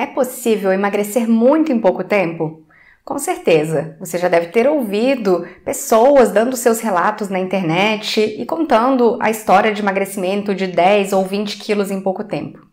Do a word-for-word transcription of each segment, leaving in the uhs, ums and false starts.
É possível emagrecer muito em pouco tempo? Com certeza, você já deve ter ouvido pessoas dando seus relatos na internet e contando a história de emagrecimento de dez ou vinte quilos em pouco tempo.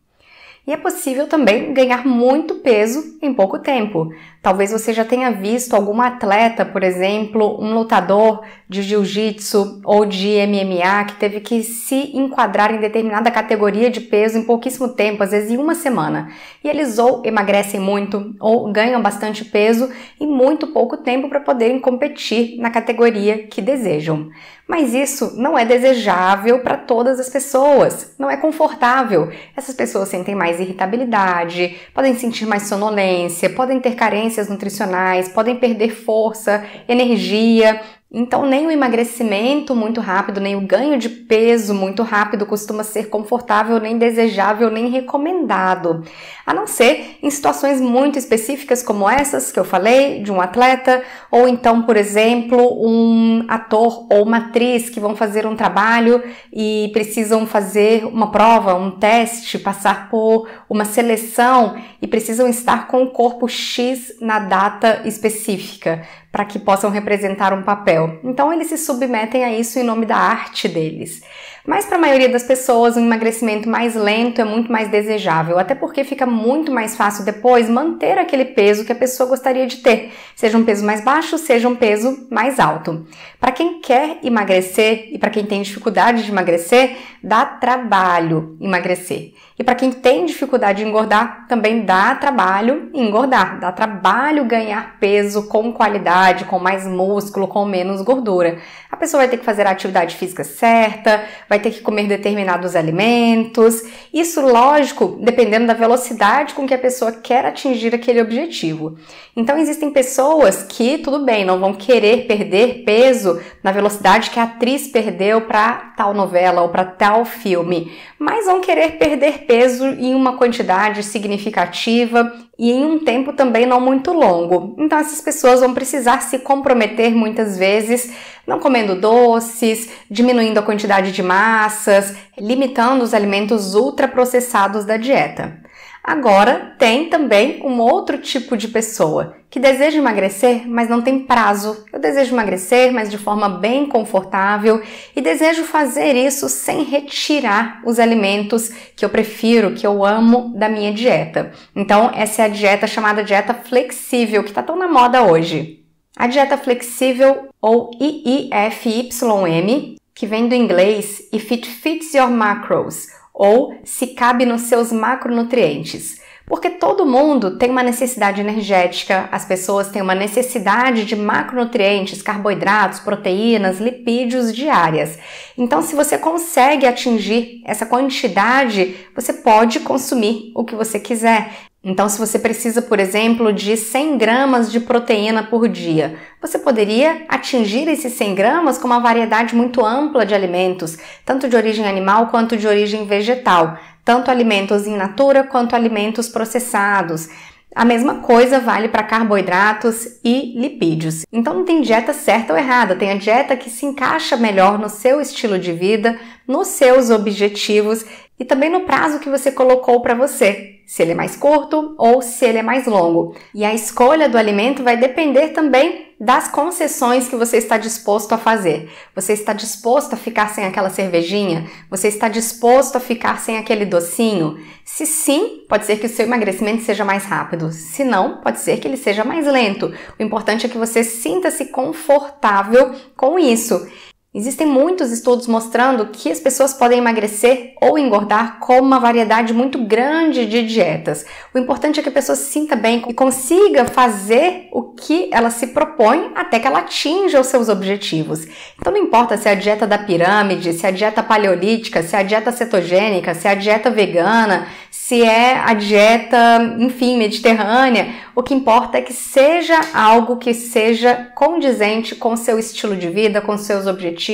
E é possível também ganhar muito peso em pouco tempo. Talvez você já tenha visto algum atleta, por exemplo, um lutador de jiu-jitsu ou de M M A que teve que se enquadrar em determinada categoria de peso em pouquíssimo tempo, às vezes em uma semana. E eles ou emagrecem muito ou ganham bastante peso em muito pouco tempo para poderem competir na categoria que desejam. Mas isso não é desejável para todas as pessoas, não é confortável. Essas pessoas sentem mais irritabilidade, podem sentir mais sonolência, podem ter carências nutricionais, podem perder força, energia. Então nem o emagrecimento muito rápido, nem o ganho de peso muito rápido costuma ser confortável, nem desejável, nem recomendado. A não ser em situações muito específicas como essas que eu falei, de um atleta, ou então, por exemplo, um ator ou uma atriz que vão fazer um trabalho e precisam fazer uma prova, um teste, passar por uma seleção e precisam estar com o corpo X na data específica, para que possam representar um papel. Então eles se submetem a isso em nome da arte deles. Mas para a maioria das pessoas, um emagrecimento mais lento é muito mais desejável, até porque fica muito mais fácil depois manter aquele peso que a pessoa gostaria de ter, seja um peso mais baixo, seja um peso mais alto. Para quem quer emagrecer e para quem tem dificuldade de emagrecer, dá trabalho emagrecer. E para quem tem dificuldade de engordar, também dá trabalho engordar, dá trabalho ganhar peso com qualidade, com mais músculo, com menos gordura. A pessoa vai ter que fazer a atividade física certa, vai Vai ter que comer determinados alimentos. Isso, lógico, dependendo da velocidade com que a pessoa quer atingir aquele objetivo. Então, existem pessoas que, tudo bem, não vão querer perder peso na velocidade que a atriz perdeu para tal novela ou para tal filme, mas vão querer perder peso em uma quantidade significativa e em um tempo também não muito longo. Então, essas pessoas vão precisar se comprometer muitas vezes, não comendo doces, diminuindo a quantidade de massas, limitando os alimentos ultraprocessados da dieta. Agora, tem também um outro tipo de pessoa que deseja emagrecer, mas não tem prazo. Eu desejo emagrecer, mas de forma bem confortável e desejo fazer isso sem retirar os alimentos que eu prefiro, que eu amo da minha dieta. Então, essa é a dieta chamada dieta flexível, que está tão na moda hoje. A dieta flexível, ou I I F Y M, que vem do inglês If It Fits Your Macros, ou se cabe nos seus macronutrientes. Porque todo mundo tem uma necessidade energética, as pessoas têm uma necessidade de macronutrientes, carboidratos, proteínas, lipídios diárias. Então, se você consegue atingir essa quantidade, você pode consumir o que você quiser. Então, se você precisa, por exemplo, de cem gramas de proteína por dia, você poderia atingir esses cem gramas com uma variedade muito ampla de alimentos, tanto de origem animal quanto de origem vegetal, tanto alimentos in natura quanto alimentos processados. A mesma coisa vale para carboidratos e lipídios. Então não tem dieta certa ou errada, tem a dieta que se encaixa melhor no seu estilo de vida, nos seus objetivos e também no prazo que você colocou para você, se ele é mais curto ou se ele é mais longo. E a escolha do alimento vai depender também das concessões que você está disposto a fazer. Você está disposto a ficar sem aquela cervejinha? Você está disposto a ficar sem aquele docinho? Se sim, pode ser que o seu emagrecimento seja mais rápido. Se não, pode ser que ele seja mais lento. O importante é que você sinta-se confortável com isso. Existem muitos estudos mostrando que as pessoas podem emagrecer ou engordar com uma variedade muito grande de dietas. O importante é que a pessoa se sinta bem e consiga fazer o que ela se propõe até que ela atinja os seus objetivos. Então não importa se é a dieta da pirâmide, se é a dieta paleolítica, se é a dieta cetogênica, se é a dieta vegana, se é a dieta, enfim, mediterrânea. O que importa é que seja algo que seja condizente com o seu estilo de vida, com seus objetivos,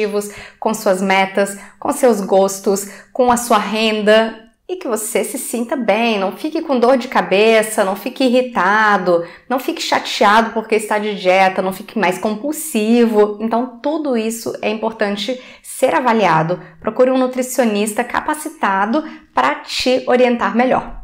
com suas metas, com seus gostos, com a sua renda e que você se sinta bem, não fique com dor de cabeça, não fique irritado, não fique chateado porque está de dieta, não fique mais compulsivo. Então tudo isso é importante ser avaliado. Procure um nutricionista capacitado para te orientar melhor.